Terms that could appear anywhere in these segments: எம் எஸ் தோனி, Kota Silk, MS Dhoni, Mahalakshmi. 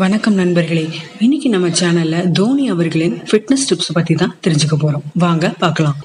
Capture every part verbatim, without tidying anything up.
வணக்கம் நண்பர்களே, இன்னைக்கு நம்ம சேனல்ல தோனி அவர்களின் ஃபிட்னஸ் டிப்ஸ் பத்தி தான் தெரிஞ்சுக்க போறோம். வாங்க பார்க்கலாம்.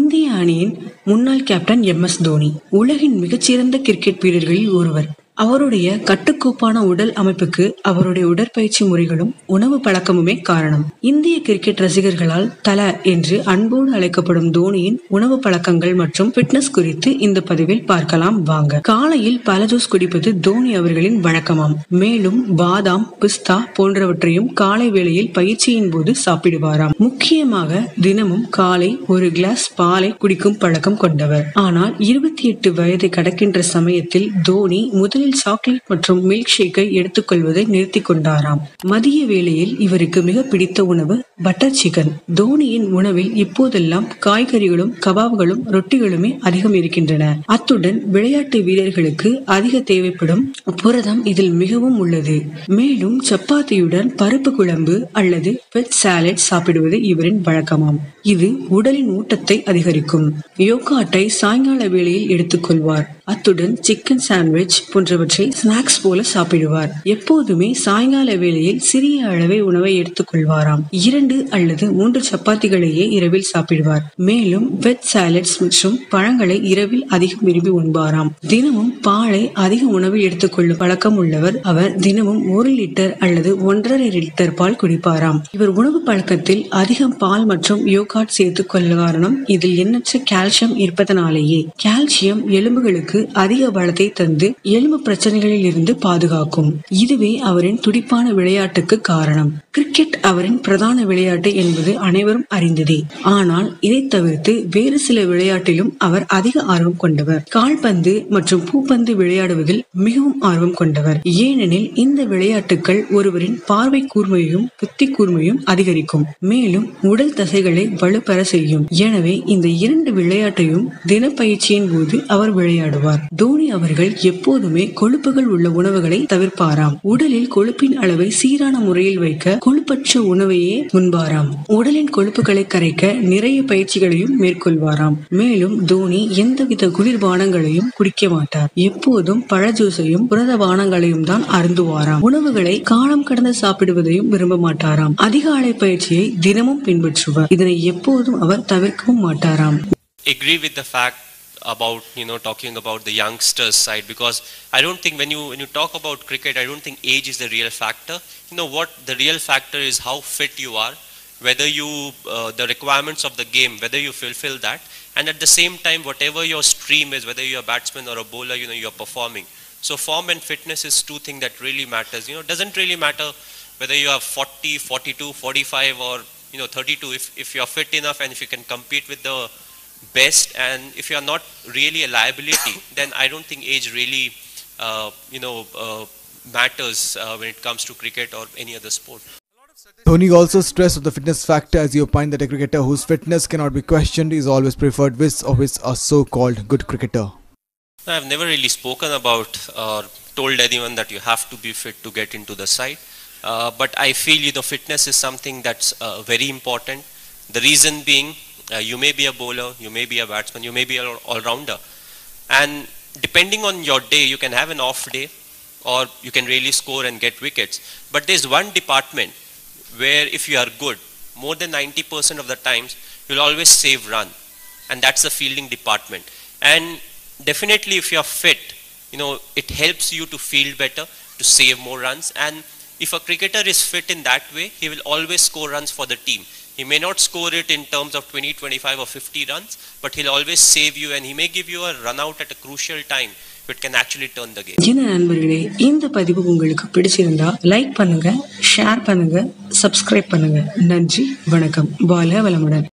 இந்திய அணியின் முன்னாள் கேப்டன் எம் எஸ் தோனி உலகின் மிகச்சிறந்த கிரிக்கெட் வீரர்களில் ஒருவர். அவருடைய கட்டுக்கோப்பான உடல் அமைப்புக்கு அவருடைய உடற்பயிற்சி முறைகளும் உணவு பழக்கமுமே காரணம். இந்திய கிரிக்கெட் ரசிகர்களால் தல என்று அன்போடு அழைக்கப்படும் தோனியின் உணவு பழக்கங்கள் மற்றும் ஃபிட்னஸ் குறித்து இந்த பதிவில் பார்க்கலாம். வாங்க. காலையில் பழ ஜூஸ் குடிப்பது தோனி அவர்களின் வழக்கமாம். மேலும் பாதாம், பிஸ்தா போன்றவற்றையும் காலை வேளையில் பயிற்சியின் போது சாப்பிடுவாராம். முக்கியமாக தினமும் காலை ஒரு கிளாஸ் பாலை குடிக்கும் பழக்கம் கொண்டவர். ஆனால் இருபத்தி எட்டு வயதை கடக்கின்ற சமயத்தில் தோனி முதலில் சாக்லேட் மற்றும் மில்க் ஷேக்கை எடுத்துக்கொள்வதை நிறுத்தி கொண்டாராம். மதிய வேளையில் இவருக்கு மிக பிடித்த உணவு பட்டர் சிக்கன். தோனியின் உணவில் இப்போதெல்லாம் காய்கறிகளும் கபாப்களும் ரொட்டிகளுமே அதிகம் இருக்கின்றன. அத்துடன் விளையாட்டு வீரர்களுக்கு அதிக தேவைப்படும் புரதம் இதில் மிகவும் உள்ளது. மேலும் சப்பாத்தியுடன் பருப்பு குழம்பு அல்லது வெஜ் சாலட் சாப்பிடுவது இவரின் வழக்கமாம். இது உடலின் ஊட்டத்தை அதிகரிக்கும். யோகா அட்டை சாயங்கால வேளையில் எடுத்துக்கொள்வார். அத்துடன் சிக்கன் சாண்ட்விச் போன்றவற்றை ஸ்நாக்ஸ் போல சாப்பிடுவார். எப்போதுமே சாயங்கால வேளையில் சிறிய அளவை உணவை எடுத்துக்கொள்வாராம். இரண்டு அல்லது மூன்று சப்பாத்திகளையே இரவில் சாப்பிடுவார். மேலும் வெஜ் சாலட்ஸ் மற்றும் பழங்களை இரவில் அதிகம் விரும்பி உண்பாராம். தினமும் பாலை அதிக உணவில் எடுத்துக்கொள்ளும் பழக்கம் உள்ளவர். அவர் தினமும் ஒரு லிட்டர் அல்லது ஒன்றரை லிட்டர் பால் குடிப்பாராம். இவர் உணவு பழக்கத்தில் அதிகம் பால் மற்றும் யோகாட் சேர்த்துக் கொள்ள காரணம் இதில் எண்ணற்ற கால்சியம் இருப்பதனாலேயே. கால்சியம் எலும்புகளுக்கு அதிக பலத்தை தந்து எலும்பு பிரச்சனைகளில் இருந்து பாதுகாக்கும். இதுவே அவரின் துடிப்பான விளையாட்டுக்கு காரணம். கிரிக்கெட் அவரின் பிரதான விளையாட்டு என்பது அனைவரும் அறிந்ததே. ஆனால் இதை தவிர்த்து வேறு சில விளையாட்டிலும் அவர் அதிக ஆர்வம் கொண்டவர். கால்பந்து மற்றும் பூப்பந்து விளையாடுவதில் மிகவும் ஆர்வம் கொண்டவர். ஏனெனில் இந்த விளையாட்டுகள் ஒருவரின் பார்வை கூர்மையும் புத்தி கூர்மையும் அதிகரிக்கும். மேலும் உடல் தசைகளை வலுப்பெற செய்யும். எனவே இந்த இரண்டு விளையாட்டையும் தினப்பயிற்சியின் போது அவர் விளையாடுவார். தோனி அவர்கள் எப்போதுமே கொழுப்புகள் உள்ள உணவுகளை தவிர்ப்பாராம். உடலில் கொழுப்பின் அளவை சீரான முறையில் வைக்க கொழுப்பற்ற உணவையே உண்பாராம். உடலின் கொழுப்புகளை கரைக்க நிறைய பயிற்சிகளையும் மேற்கொள்வாராம். மேலும் தோனி எந்தவித குளிர்பானங்களையும் குடிக்க மாட்டார். எப்போதும் பழ ஜூஸையும் புரத பானங்களையும் தான் அருந்துவாராம். உணவுகளை காலம் கடந்து சாப்பிடுவதையும் விரும்ப மாட்டாராம். அதிகாலை பயிற்சியை தினமும் பின்பற்றுவார். இதனை எப்போதும் அவர் தவிர்க்கவும் மாட்டாராம். About you know talking about the youngsters side, because I don't think when you when you talk about cricket, I don't think age is the real factor. You know what the real factor is, how fit you are, whether you uh, the requirements of the game, whether you fulfill that, and at the same time whatever your stream is, whether you're a batsman or a bowler, you know you're performing. So form and fitness is two things that really matters. You know it doesn't really matter whether you are forty, forty-two, forty-five or you know thirty-two. If if you're fit enough and if you can compete with the best, and if you are not really a liability, then I don't think age really uh, you know uh, matters uh, when it comes to cricket or any other sport. Dhoni also stressed the fitness factor, as he opined that a cricketer whose fitness cannot be questioned is always preferred with or with a so-called good cricketer. I have never really spoken about or told anyone that you have to be fit to get into the side, uh, but I feel you know fitness is something that's uh, very important. The reason being, Uh, you may be a bowler, you may be a batsman, you may be an all-rounder, and depending on your day you can have an off day or you can really score and get wickets. But there's one department where if you are good more than ninety percent of the times, you'll always save run, and that's the fielding department. And definitely if you are fit, you know it helps you to field better, to save more runs. And if a cricketer is fit in that way, he will always score runs for the team. He may not score it in terms of twenty, twenty-five or fifty runs, but he'll always save you, and he may give you a run out at a crucial time which can actually turn the game. என்ன நண்பர்களே, இந்த பதிவு உங்களுக்கு பிடிச்சிருந்தா like பண்ணுங்க, share பண்ணுங்க, subscribe பண்ணுங்க. நன்றி, வணக்கம். வாழ வளமுடன்.